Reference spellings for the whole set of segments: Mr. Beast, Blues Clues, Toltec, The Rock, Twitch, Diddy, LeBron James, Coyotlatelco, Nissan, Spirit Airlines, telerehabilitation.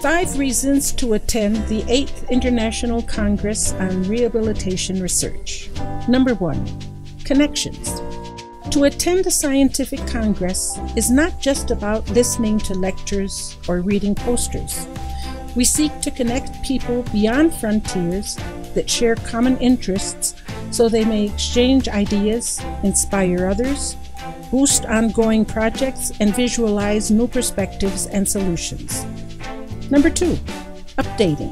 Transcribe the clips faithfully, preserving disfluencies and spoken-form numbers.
Five reasons to attend the eighth International Congress on Rehabilitation Research. Number one, connections. To attend a scientific congress is not just about listening to lectures or reading posters. We seek to connect people beyond frontiers that share common interests so they may exchange ideas, inspire others, boost ongoing projects, and visualize new perspectives and solutions. Number two, updating.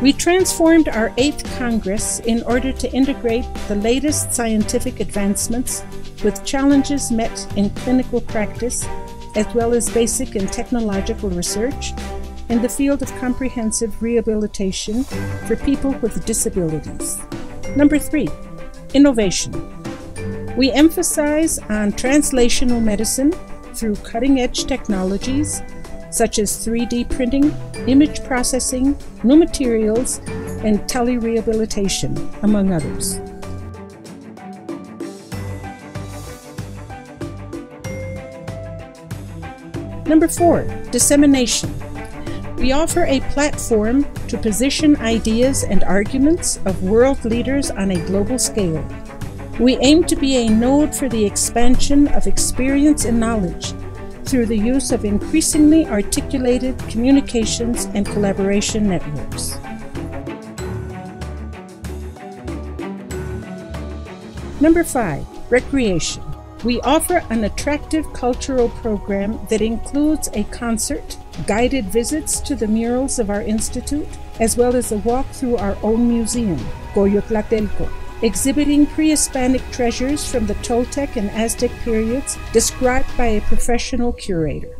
We transformed our eighth Congress in order to integrate the latest scientific advancements with challenges met in clinical practice, as well as basic and technological research in the field of comprehensive rehabilitation for people with disabilities. Number three, innovation. We emphasize on translational medicine through cutting-edge technologies such as three D printing, image processing, new materials, and telerehabilitation, among others. Number four, dissemination. We offer a platform to position ideas and arguments of world leaders on a global scale. We aim to be a node for the expansion of experience and knowledge through the use of increasingly articulated communications and collaboration networks. Number five, recreation. We offer an attractive cultural program that includes a concert, guided visits to the murals of our institute, as well as a walk through our own museum, Coyotlatelco, exhibiting pre-Hispanic treasures from the Toltec and Aztec periods described by a professional curator.